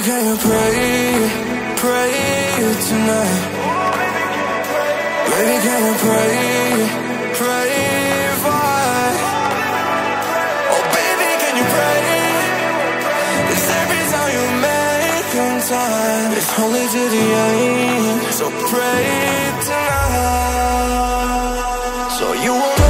baby, can you pray tonight? Baby, can you pray for us? Oh, baby, can you pray? It's every time you make in time, it's holy to the end, so pray tonight. So you won't